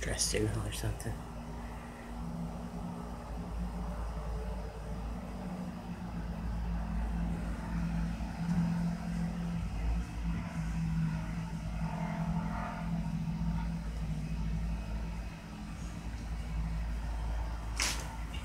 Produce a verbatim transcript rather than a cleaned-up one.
stressed signal or something.